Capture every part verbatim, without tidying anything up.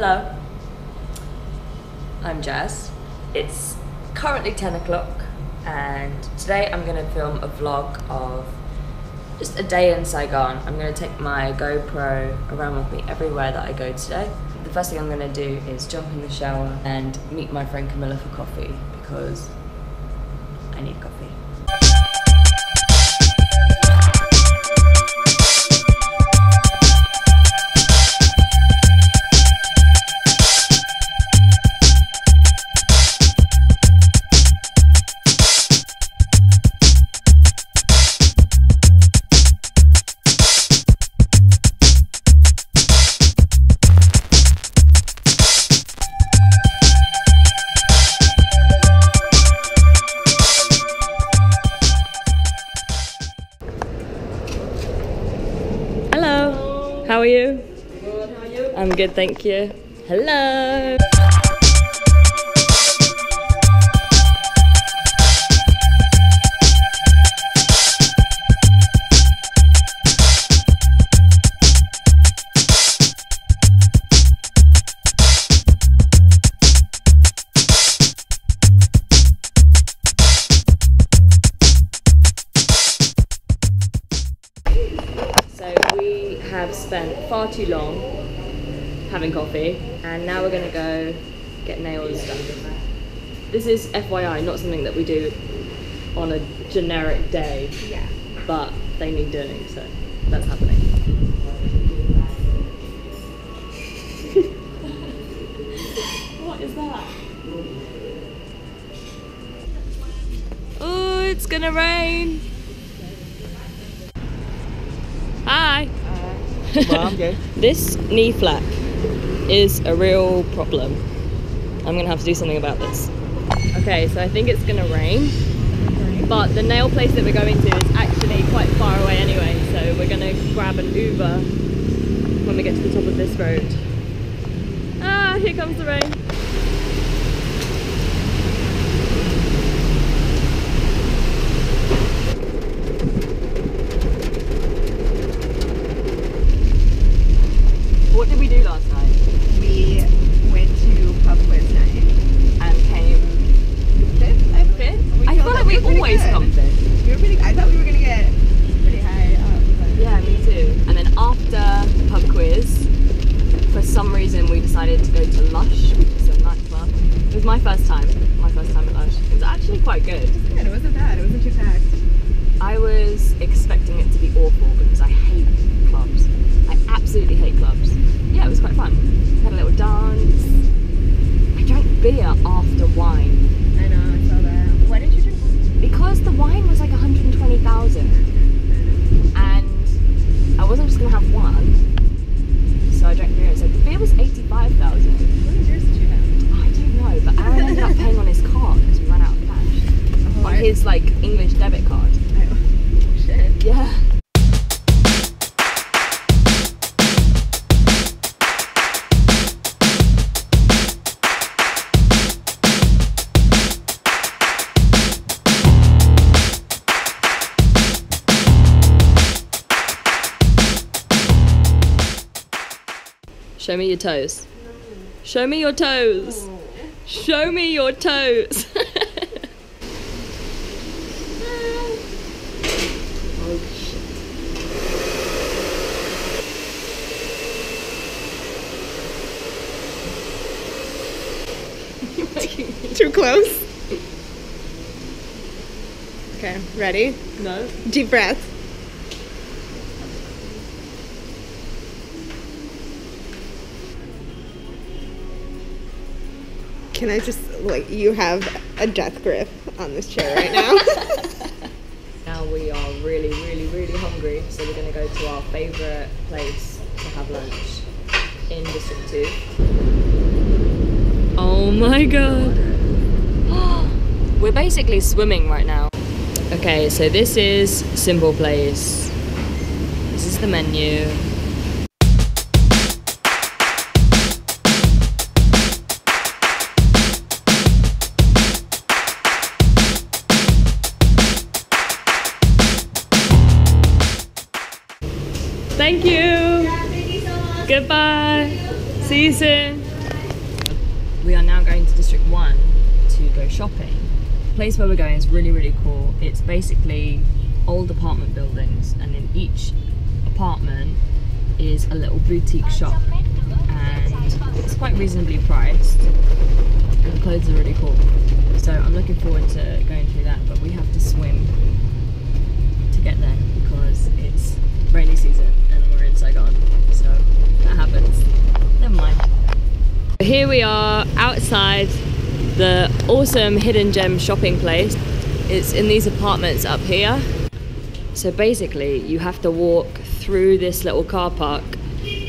Hello, I'm Jazz. It's currently ten o'clock and today I'm going to film a vlog of just a day in Saigon. I'm going to take my GoPro around with me everywhere that I go today. The first thing I'm going to do is jump in the shower and meet my friend Camilla for coffee because I need coffee. How are you? Good, how are you? I'm good, thank you. Hello! Have spent far too long having coffee and now we're gonna go get nails done. This is F Y I, not something that we do on a generic day, yeah, but they need doing, so that's happening. What is that? Oh, it's gonna rain. Hi. Mom, okay. This knee flap is a real problem. I'm gonna have to do something about this. Okay, so I think it's gonna rain, but the nail place that we're going to is actually quite far away anyway, so we're gonna grab an Uber when we get to the top of this road. Ah, here comes the rain. To go to Lush, which is a nightclub. It was my first time, my first time at Lush. It was actually quite good. It was good, it wasn't bad, it wasn't too packed. I was expecting it to be awful because I hate clubs. I absolutely hate clubs. Yeah, it was quite fun. Had a little dance. I drank beer after wine. I know, I saw that. Why didn't you drink wine? Because the wine was like one hundred twenty thousand and I wasn't just going to have one. So I drank beer, so the beer was eighty-five thousand. What beers did you have? I don't know, but Aaron ended up paying on his card because we ran out of cash. Oh, on right. His like English debit card. Oh, shit. Yeah. Show me your toes. Show me your toes. Show me your toes. Oh shit. You're making me too close. Okay, ready? No. Deep breath. Can I just, like, you have a death grip on this chair right now. Now we are really, really, really hungry, so we're going to go to our favourite place to have lunch in District two. Oh my god. We're basically swimming right now. Okay, so this is Simple Place. This is the menu. Thank you. Yeah, thank you so much. Goodbye. You. See you soon. we are now going to District one to go shopping. The place where we're going is really, really cool. It's basically old apartment buildings, and in each apartment is a little boutique shop, and it's quite reasonably priced, and the clothes are really cool. So I'm looking forward to going through that, but we have to swim to get there because it's rainy season and we're in Saigon, so that happens. Never mind. Here we are outside the awesome hidden gem shopping place. It's in these apartments up here. So basically you have to walk through this little car park,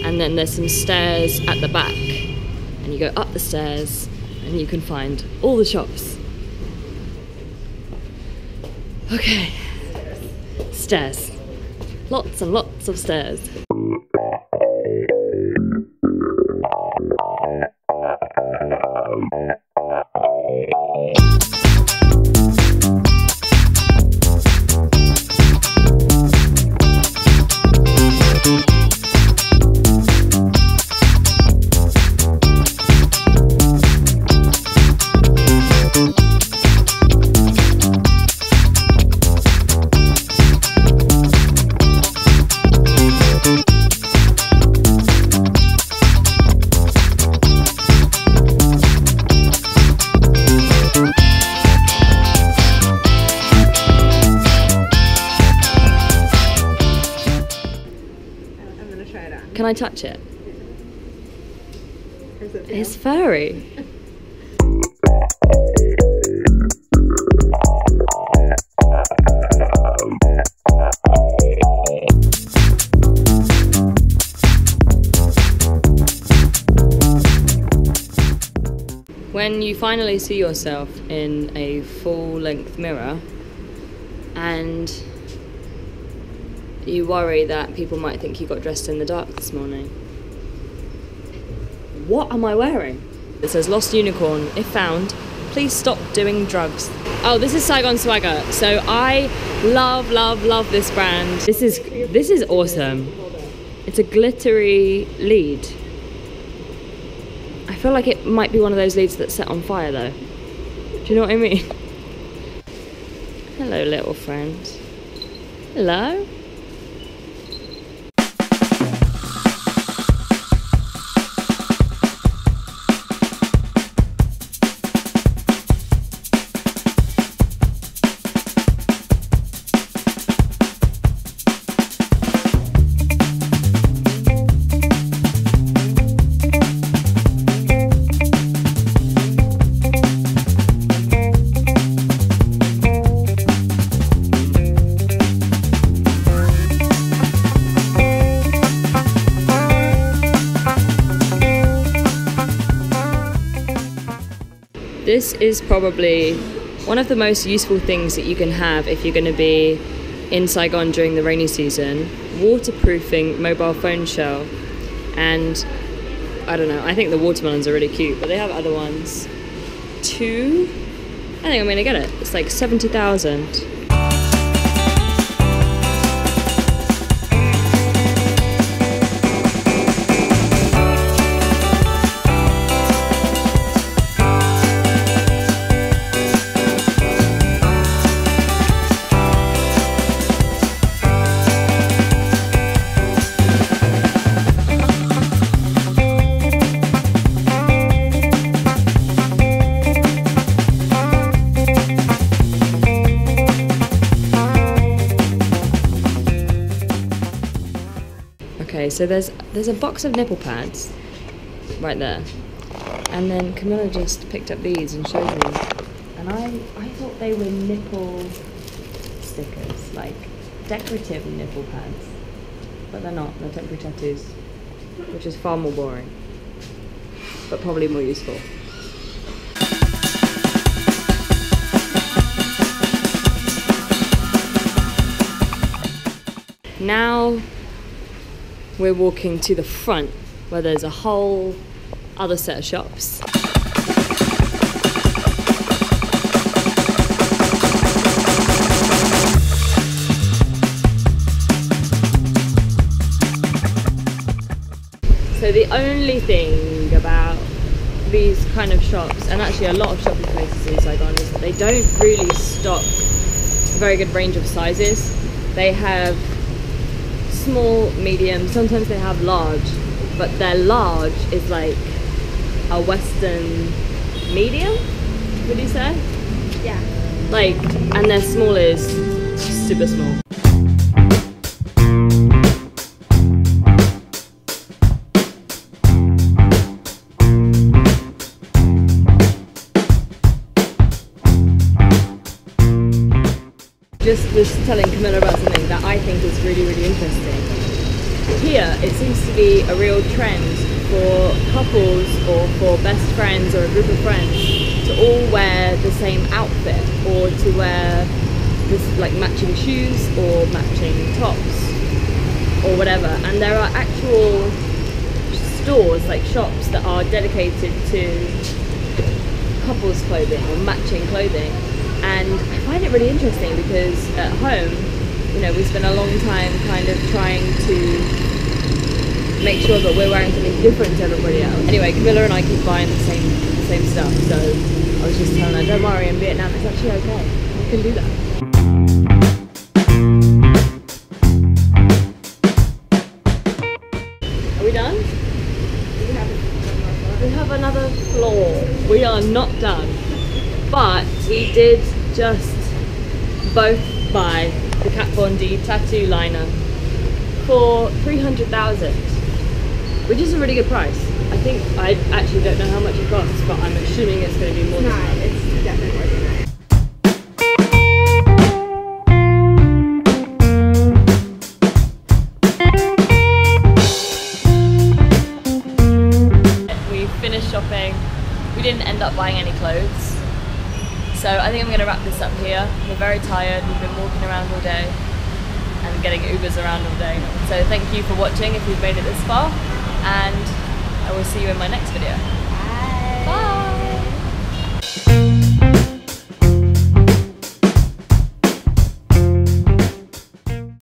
and then there's some stairs at the back, and you go up the stairs and you can find all the shops. Okay, stairs. Lots and lots of stairs. Can I touch it? Is it it's furry. When you finally see yourself in a full-length mirror and you worry that people might think you got dressed in the dark this morning. What am I wearing? It says lost unicorn, if found, please stop doing drugs. Oh, this is Saigon Swagger. So I love, love, love this brand. This is, this is awesome. It's a glittery lead. I feel like it might be one of those leads that set on fire though. Do you know what I mean? Hello, little friend. Hello? This is probably one of the most useful things that you can have if you're going to be in Saigon during the rainy season. Waterproofing mobile phone shell, and I don't know, I think the watermelons are really cute, but they have other ones too. I think I'm going to get it. It's like seventy thousand. So there's there's a box of nipple pads right there, and then Camilla just picked up these and showed me, and I, I thought they were nipple stickers, like decorative nipple pads, but they're not, they're temporary tattoos, which is far more boring, but probably more useful. Now we're walking to the front where there's a whole other set of shops. So the only thing about these kind of shops, and actually a lot of shopping places in Saigon, is that they don't really stock a very good range of sizes. They have small, medium, sometimes they have large, but their large is like a Western medium, would you say? Yeah. Like, and their small is super small. Just was telling Camilla about something that I think is really, really interesting. Here, it seems to be a real trend for couples or for best friends or a group of friends to all wear the same outfit, or to wear this, like, matching shoes or matching tops or whatever. And there are actual stores, like shops, that are dedicated to couples clothing or matching clothing. And I find it really interesting because at home, you know, we spend a long time kind of trying to make sure that we're wearing something different to everybody else. Anyway, Camilla and I keep buying the same the same stuff, so I was just telling her, don't worry, in Vietnam it's actually okay. We can do that. Are we done? We have, we have another floor. We are not done. But we did just both buy the Kat Von D tattoo liner for three hundred thousand, which is a really good price. I think, I actually don't know how much it costs, but I'm assuming it's going to be more than that. It's definitely more than that. We finished shopping. We didn't end up buying any clothes. So I think I'm going to wrap this up here. We're very tired, we've been walking around all day and getting Ubers around all day. So thank you for watching if you've made it this far, and I will see you in my next video.